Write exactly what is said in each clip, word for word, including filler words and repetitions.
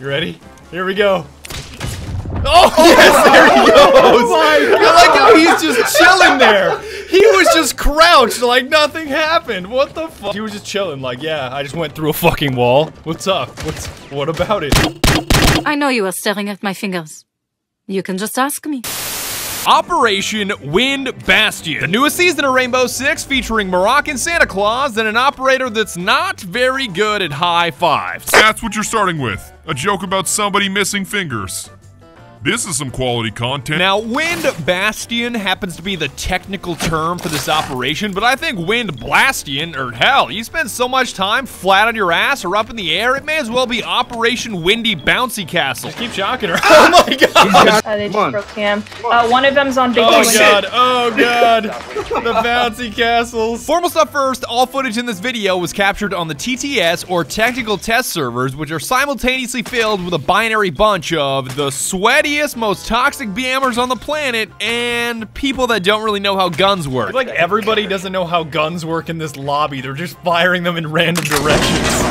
You ready? Here we go. Oh, yes, there he goes! Oh, I like how he's just chilling there. He was just crouched like nothing happened. What the fuck? He was just chilling like, yeah, I just went through a fucking wall. What's up? What's, what about it? I know you are staring at my fingers. You can just ask me. Operation Wind Bastion, the newest season of Rainbow Six, featuring Moroccan Santa Claus and an operator that's not very good at high fives. That's what you're starting with. A joke about somebody missing fingers. This is some quality content. Now, Wind Bastion happens to be the technical term for this operation, but I think Wind Blastion, or hell, you spend so much time flat on your ass or up in the air, it may as well be Operation Windy Bouncy Castle. Just keep shocking her. Oh my god! Uh, they just broke cam. Uh, one of them's on big. Oh god, oh god. The bouncy castles. Formal stuff first, all footage in this video was captured on the T T S, or technical test servers, which are simultaneously filled with a binary bunch of the sweaty most toxic BMers on the planet and people that don't really know how guns work. I feel like everybody doesn't know how guns work in this lobby. They're just firing them in random directions.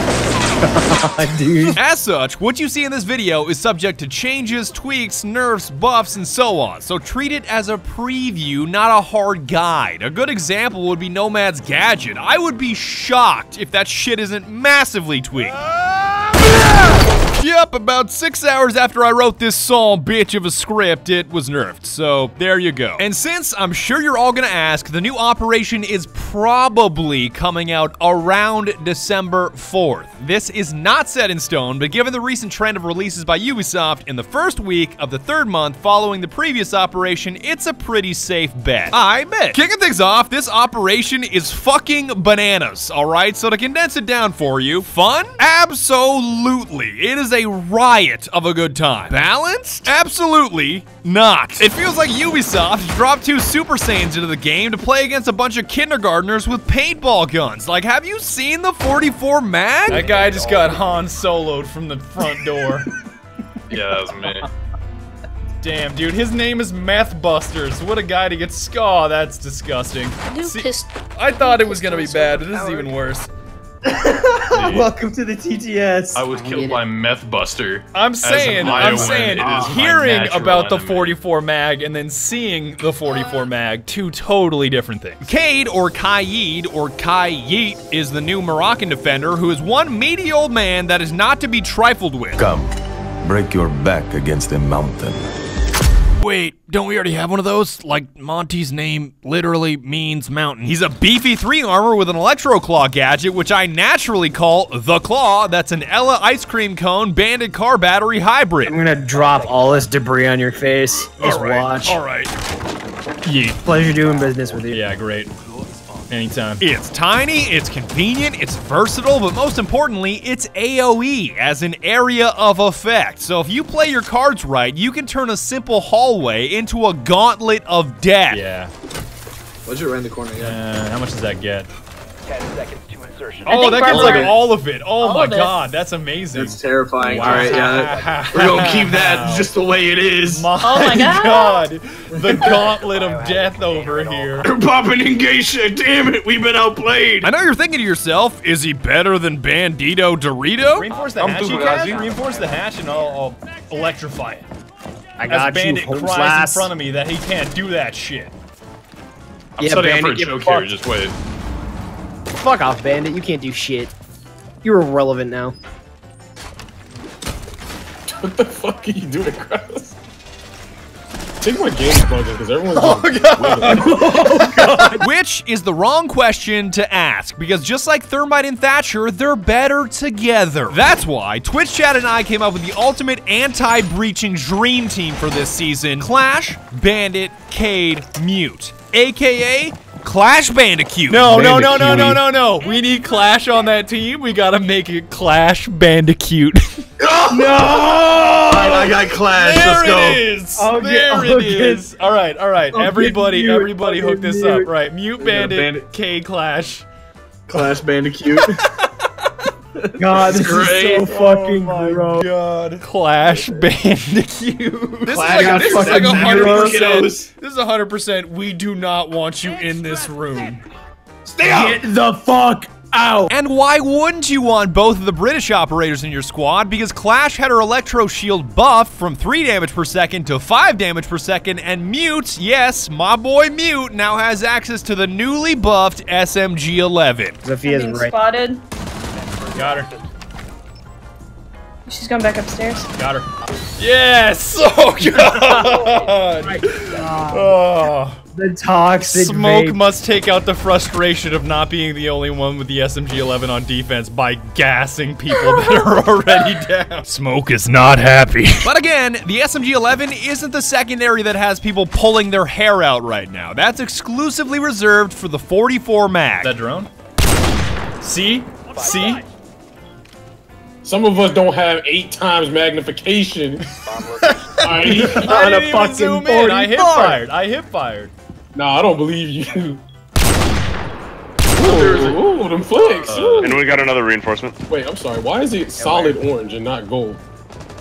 Dude. As such, what you see in this video is subject to changes, tweaks, nerfs, buffs, and so on. So treat it as a preview, not a hard guide. A good example would be Nomad's gadget. I would be shocked if that shit isn't massively tweaked. Yep, about six hours after I wrote this song, bitch of a script, it was nerfed, so there you go. And since I'm sure you're all gonna ask, the new operation is probably coming out around December fourth. This is not set in stone, but given the recent trend of releases by Ubisoft in the first week of the third month following the previous operation, it's a pretty safe bet. I bet. Kicking things off, this operation is fucking bananas, alright? So to condense it down for you, fun? Absolutely. It is a riot of a good time. Balanced? Absolutely not. It feels like Ubisoft dropped two Super Saiyans into the game to play against a bunch of kindergartners with paintball guns. Like, have you seen the forty-four mag? That guy just got Han Solo'd from the front door. Yeah, that was me. Damn, dude, his name is Meth Busters. What a guy to get scaw. Oh, that's disgusting. See, I thought it was gonna be bad, but this is even worse. Welcome to the T T S. I was killed by Meth Buster. I'm saying, I'm saying, hearing about the forty-four mag and then seeing the forty-four mag, two totally different things. Kaid, or Kaid, or Kaid, is the new Moroccan defender who is one meaty old man that is not to be trifled with. Come, break your back against a mountain. Wait, don't we already have one of those? Like, Monty's name literally means mountain. He's a beefy three-armor with an electro-claw gadget, which I naturally call the Claw. That's an Ela ice cream cone banded car battery hybrid. I'm gonna drop all this debris on your face. Just all right, watch. All right. Yeah. Pleasure doing business with you. Yeah, great. Anytime. It's tiny, it's convenient, it's versatile, but most importantly, it's AoE as an area of effect. So if you play your cards right, you can turn a simple hallway into a gauntlet of death. Yeah. Legit right in the corner, yeah. Uh, how much does that get? ten seconds to insertion. Oh, that gets like all of it. Oh all my god, that's amazing. That's terrifying. Wow. All right, yeah. We're gonna keep that just the way it is. My oh my god. god. The gauntlet of death over here. They're popping in geisha. Damn it, we've been outplayed. I know you're thinking to yourself, is he better than Bandito Dorito? Reinforce the hatch, you guys. Reinforce the hatch and I'll, I'll electrify it. I got As Bandit you, cries class. in front of me that he can't do that shit. I'm yeah, setting up for a joke here, just wait. Fuck off, Bandit. You can't do shit. You're irrelevant now. What the fuck are you doing, Kraus? I think my game's bugging because everyone's oh god. oh god! Which is the wrong question to ask, because just like Thermite and Thatcher, they're better together. That's why Twitch chat and I came up with the ultimate anti-breaching dream team for this season. Clash, Bandit, Kaid, Mute. A K A Clash Bandicoot. No, no, no, no, no, no, no. We need Clash on that team. We gotta make it Clash Bandicoot. Oh, no! Alright, I got Clash. There Let's go. There it is. Oh, there yeah. it oh, is. All right, all right. Oh, everybody, everybody, oh, hook this mute. up. Right, Mute Bandit, yeah, Bandit. K Clash, Clash Bandicoot. God, this great. is so fucking oh gross. God. Clash Bandicoot. This Clash is like one hundred percent. This is one hundred percent. We do not want you in this room. Stay up. Get the fuck Ow! And why wouldn't you want both of the British operators in your squad? Because Clash had her electro shield buffed from three damage per second to five damage per second, and Mute, yes, my boy Mute, now has access to the newly buffed S M G eleven. Zofia's right. Spotted. Got her. She's going back upstairs. Got her. Yes! Oh, God! Oh. The toxic Smoke vape. Must take out the frustration of not being the only one with the S M G eleven on defense by gassing people that are already down. Smoke is not happy. But again, the S M G eleven isn't the secondary that has people pulling their hair out right now. That's exclusively reserved for the forty-four mag. That drone? See? See? Some of us don't have eight times magnification. I didn't even fucking zoom in. I hip fired. I hip fired. Nah, I don't believe you. Ooh, ooh, them flicks. Uh, and we got another reinforcement. Wait, I'm sorry. Why is it solid orange and not gold?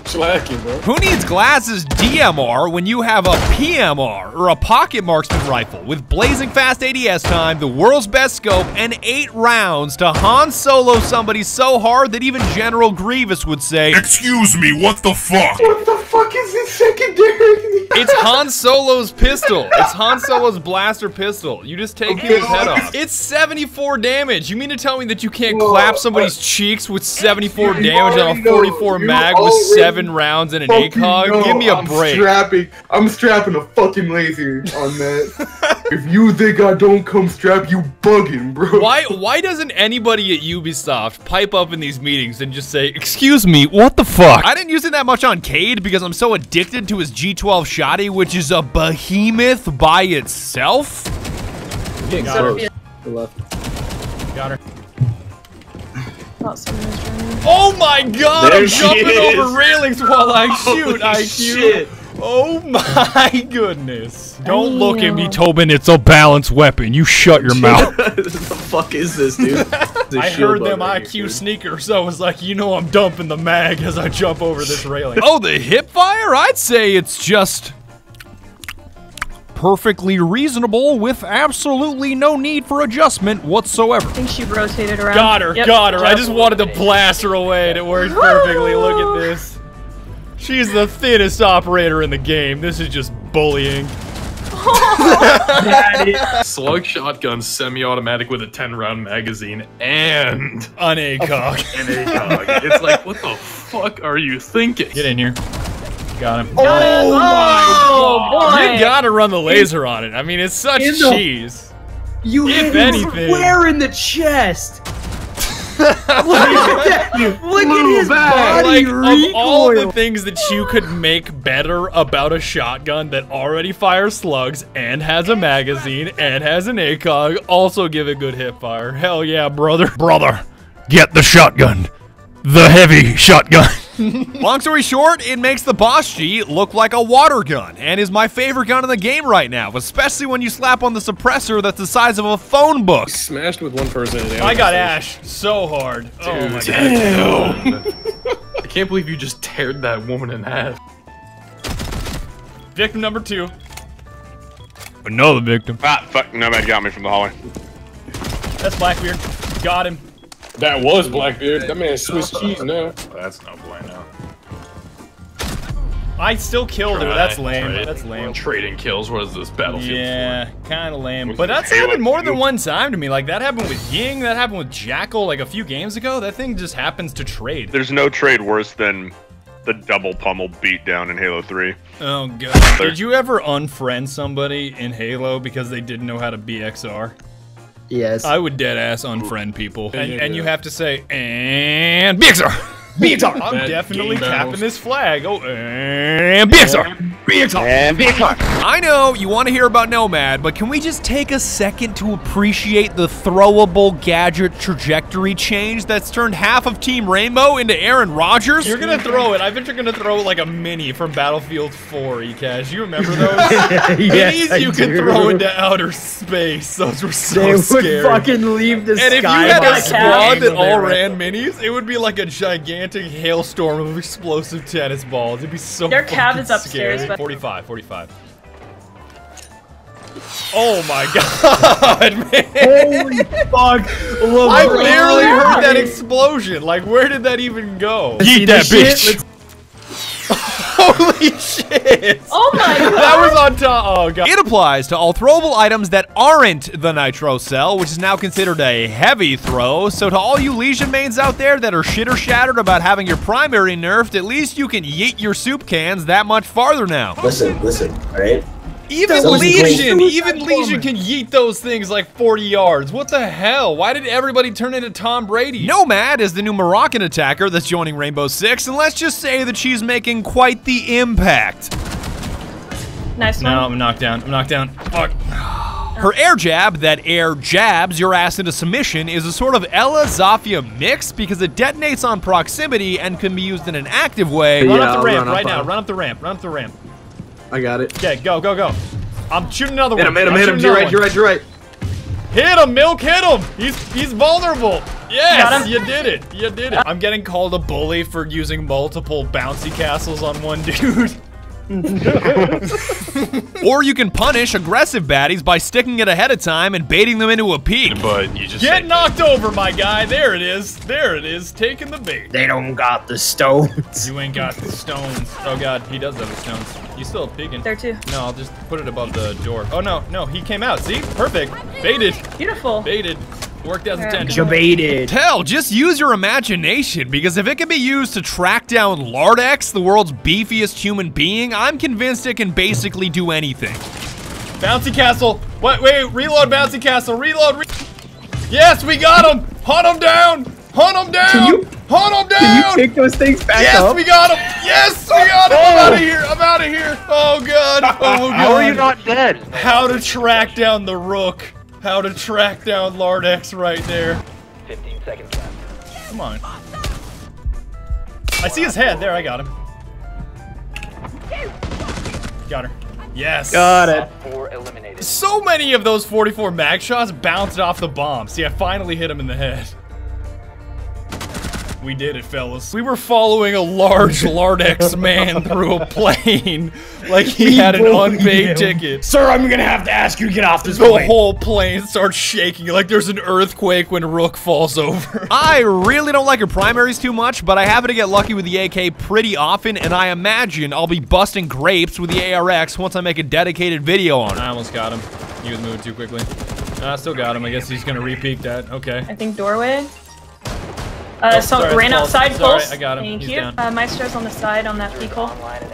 Slacking, bro. Who needs glasses D M R when you have a P M R or a pocket marksman rifle with blazing fast A D S time, the world's best scope, and eight rounds to Han Solo somebody so hard that even General Grievous would say, "Excuse me, what the fuck?" What the fuck is this secondary? It's Han Solo's pistol. It's Han Solo's blaster pistol. You just take his head off. It's seventy-four damage. You mean to tell me that you can't Whoa, clap somebody's uh, cheeks with seventy-four damage on a forty-four mag with seven? Seven rounds and an ACOG? No, give me a I'm break. Strapping, I'm strapping a fucking laser on that. If you think I don't come strap, you bugging, bro. Why Why doesn't anybody at Ubisoft pipe up in these meetings and just say, "Excuse me, what the fuck?" I didn't use it that much on Kaid because I'm so addicted to his G twelve shotty, which is a behemoth by itself. Got her. Got her. Oh my god, there I'm jumping is. over railings while I shoot, I Q. Oh my goodness. Don't look at me, Tobin, it's a balanced weapon. You shut your mouth. What the fuck is this, dude? This I heard them right I Q here, sneaker, so I was like, you know I'm dumping the mag as I jump over this railing. Oh, the hip fire? I'd say it's just perfectly reasonable with absolutely no need for adjustment whatsoever. I think she rotated around. Got her, yep, got her. Just I just wanted to blast her away and it worked perfectly. Look at this. She's the thinnest operator in the game. This is just bullying. Slug shotgun semi-automatic with a ten round magazine and an ACOG. An ACOG. It's like, what the fuck are you thinking? Get in here. Got him. Oh, oh my God. Boy. You gotta run the laser on it. I mean, it's such the, cheese. You if hit anything. Where in the chest? Look at that. Look at his back. Body like, recoil. Of all the things that you could make better about a shotgun that already fires slugs and has a magazine and has an ACOG, also give it good hip fire. Hell yeah, brother. Brother, get the shotgun. The heavy shotgun. Long story short, it makes the Boss G look like a water gun and is my favorite gun in the game right now, especially when you slap on the suppressor that's the size of a phone book. Smashed with one person today. I got Ash so hard. Dude, oh my damn. God. I can't believe you just teared that woman in half. Victim number two. Another victim. Ah, fuck, Nomad got me from the hallway. That's Blackbeard. Got him. That was Blackbeard. That man's Swiss cheese now. That's no bueno. I still killed Try, her. That's lame. Trade. That's lame. Trading kills. What is this, Battlefield four? Yeah, kind of lame. But that's happened more than one time to me. Like, that happened with Ying. That happened with Jackal like a few games ago. That thing just happens to trade. There's no trade worse than the double pummel beatdown in Halo three. Oh, God. Did you ever unfriend somebody in Halo because they didn't know how to B X R? Yes. I would dead ass unfriend people. And, yeah, yeah, and you yeah. have to say, and B X R! B X R! I'm that definitely tapping this flag. Oh, and B X R! B X R! And B X R! I know you want to hear about Nomad, but can we just take a second to appreciate the throwable gadget trajectory change that's turned half of Team Rainbow into Aaron Rodgers? You're gonna throw it. I bet you're gonna throw it like a mini from Battlefield four, Ekash. You remember those? Yes, I you do. Could throw into outer space. Those were so they scary. They would fucking leave the and sky. And if you had a squad that all ran minis, it would be like a gigantic hailstorm of explosive tennis balls. It'd be so Their fucking cab is upstairs, scary. forty-five, forty-five. Oh my god, man! Holy fuck! LeBron. I barely heard that explosion. Like, where did that even go? Yeet that bitch! Holy shit! Oh my god! That was on top. Oh god! It applies to all throwable items that aren't the nitro cell, which is now considered a heavy throw. So to all you Legion mains out there that are shitter shattered about having your primary nerfed, at least you can yeet your soup cans that much farther now. Listen, listen, all right? Even Legion, even Legion can yeet those things like forty yards. What the hell? Why did everybody turn into Tom Brady? Nomad is the new Moroccan attacker that's joining Rainbow Six, and let's just say that she's making quite the impact. Nice one. No, I'm knocked down. I'm knocked down. Fuck. Her air jab that air jabs your ass into submission is a sort of Ela Zofia mix because it detonates on proximity and can be used in an active way. Run up the ramp right now. Run up the ramp. Run up the ramp. I got it. Okay, go, go, go. I'm shooting another hit one. Hit him, hit him, hit him. You're right, you're right, you're right. Hit him, Milk, hit him. He's he's vulnerable. Yes, you did it. You did it. I'm getting called a bully for using multiple bouncy castles on one dude. Or you can punish aggressive baddies by sticking it ahead of time and baiting them into a peak. But you just get knocked that. over, my guy. There it is. There it is. Taking the bait. They don't got the stones. You ain't got the stones. Oh god, he does have the stones. He's still peeking. There too. No, I'll just put it above the door. Oh no, no, he came out. See, perfect. Baited. Beautiful. Baited. Worked as intended. You baited. Hell, just use your imagination, because if it can be used to track down Lardex, the world's beefiest human being, I'm convinced it can basically do anything. Bouncy castle. Wait, wait, reload bouncy castle. Reload. Re yes, we got him. Hunt him down. Hunt him down. Can you, Hunt him down. Can you pick those things back yes, up? Yes, we got him. Yes, we got him. Oh. I'm out of here. I'm out of here. Oh, God. Oh, God. How are you not dead? How to track down the Rook. How to track down Lardex right there. fifteen seconds left. Come on. I see his head. There, I got him. Got her. Yes. Got it. So many of those forty-four mag shots bounced off the bomb. See, I finally hit him in the head. We did it, fellas. We were following a large Lardex man through a plane like he we had an unpaid him. ticket. Sir, I'm gonna have to ask you to get off this the plane. The whole plane starts shaking like there's an earthquake when Rook falls over. I really don't like her primaries too much, but I happen to get lucky with the A K pretty often, and I imagine I'll be busting grapes with the A R X once I make a dedicated video on it. I almost got him. He was moving too quickly. I uh, still got him. I guess he's gonna re-peek that. Okay. I think doorway. Uh, oh, so sorry, ran outside, close. Right, I got him. Thank He's you. Uh, Maestro's on the side on that vehicle. Alright,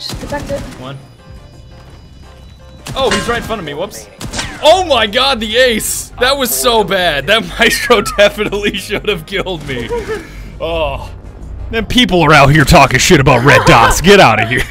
she's protected. One. Oh, he's right in front of me. Whoops. Oh my god, the ace! That was so bad. That Maestro definitely should have killed me. Oh. Then people are out here talking shit about red dots. Get out of here.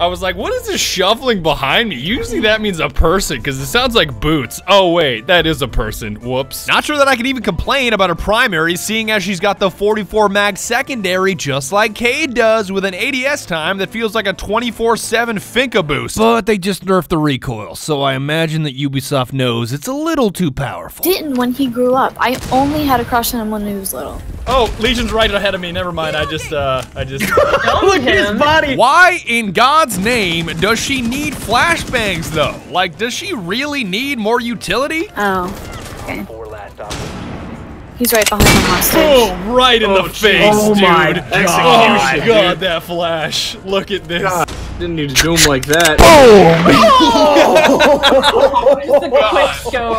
I was like, what is this shuffling behind me? Usually that means a person, because it sounds like boots. Oh wait, that is a person. Whoops. Not sure that I can even complain about her primary, seeing as she's got the forty-four mag secondary, just like Kaid does, with an A D S time that feels like a twenty-four seven Finca boost. But they just nerfed the recoil, so I imagine that Ubisoft knows it's a little too powerful. Didn't when he grew up. I only had a crush on him when he was little. Oh, Legion's right ahead of me. Never mind. I just, uh, I just. Look at his body. Why in God's name does she need flashbangs though? Like, does she really need more utility? Oh, okay. He's right behind the hostage. Oh, right in oh, the face, oh dude. My god. Oh god, that flash. Look at this. God. Didn't need to do him like that. Oh! Just a quick scope.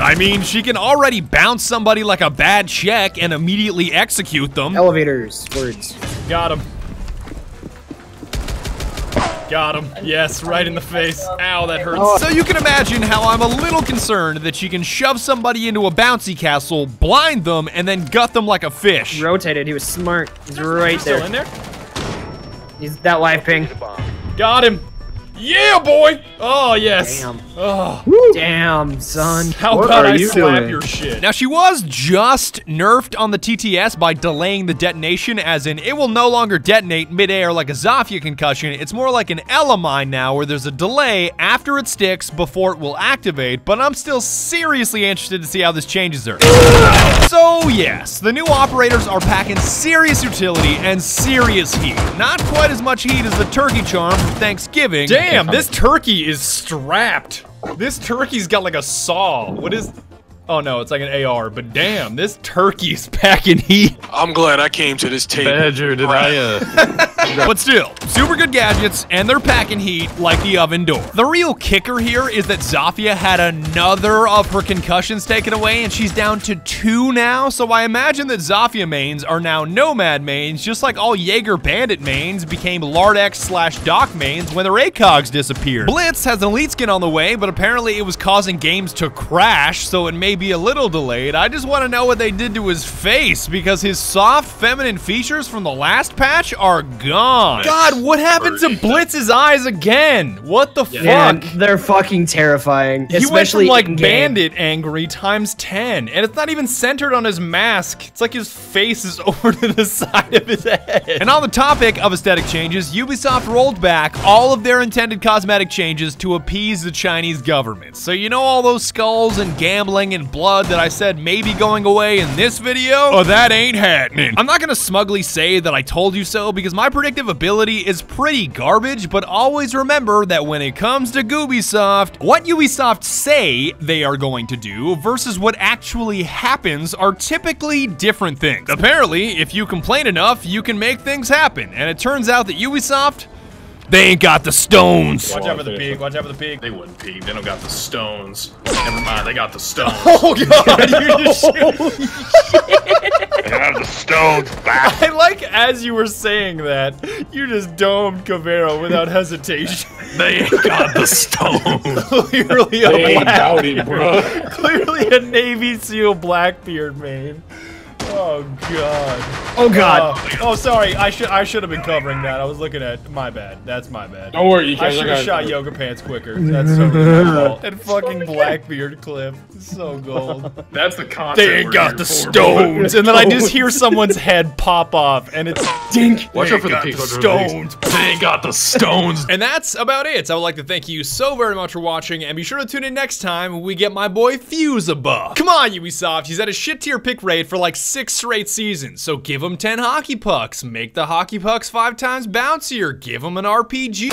I mean, she can already bounce somebody like a bad check and immediately execute them. Elevators, words. Got him. Got him. Yes, right in the face. Ow, that hurts. So you can imagine how I'm a little concerned that she can shove somebody into a bouncy castle, blind them, and then gut them like a fish. He rotated. He was smart. He's right there. Still in there? He's that live ping. Got him. Yeah, boy! Oh, yes. Damn. Oh. Damn, son. How what about I you slap doing? your shit? Now, she was just nerfed on the T T S by delaying the detonation, as in it will no longer detonate midair like a Zofia concussion. It's more like an Ela mine now, where there's a delay after it sticks before it will activate, but I'm still seriously interested to see how this changes her. So, yes, the new operators are packing serious utility and serious heat. Not quite as much heat as the turkey charm from Thanksgiving. Damn. Damn, this turkey is strapped. This turkey's got like a saw. What is... Oh no, it's like an A R, but damn, this turkey's packing heat. I'm glad I came to this table. Badger, did I, uh... But still, super good gadgets, and they're packing heat like the oven door. The real kicker here is that Zofia had another of her concussions taken away, and she's down to two now, so I imagine that Zofia mains are now Nomad mains, just like all Jaeger Bandit mains became Lardex slash Doc mains when their A C O Gs disappeared. Blitz has an elite skin on the way, but apparently it was causing games to crash, so it may be a little delayed. I just want to know what they did to his face, because his soft feminine features from the last patch are gone. God, what happened to Blitz's eyes again? What the yeah. fuck? Man, they're fucking terrifying. He Especially went from like Bandit angry times ten, and it's not even centered on his mask. It's like his face is over to the side of his head. And on the topic of aesthetic changes, Ubisoft rolled back all of their intended cosmetic changes to appease the Chinese government. So you know all those skulls and gambling and blood that I said may be going away in this video? Oh, that ain't happening. I'm not gonna smugly say that I told you so, because my predictive ability is pretty garbage, but always remember that when it comes to Ubisoft, what Ubisoft say they are going to do versus what actually happens are typically different things. Apparently, if you complain enough, you can make things happen, and it turns out that Ubisoft, they ain't got the stones. Watch out for the pig, watch out for the pig. They wouldn't pig, they don't got the stones. Never mind, they got the stones. Oh god, you just They have the stones back. I like as you were saying that, you just domed Cavero without hesitation. They ain't got the stones. Clearly a they black, it, bro. Clearly a Navy SEAL Blackbeard main. Oh god. Oh god. Uh, oh sorry, I should I should have been covering that. I was looking at my bad. That's my bad. Don't worry, you guys. I should have shot Yoga Pants quicker. That's so cool. And fucking Blackbeard clip. So gold. That's the concept. They ain't got the stones. And then I just hear someone's head pop off and it's dink. Watch out for the stones. They ain't got the stones. And that's about it. So I would like to thank you so very much for watching, and be sure to tune in next time when we get my boy Fuse a buff. Come on, Ubisoft, he's at a shit tier pick rate for like six straight seasons, so give them ten hockey pucks, make the hockey pucks five times bouncier, give them an R P G.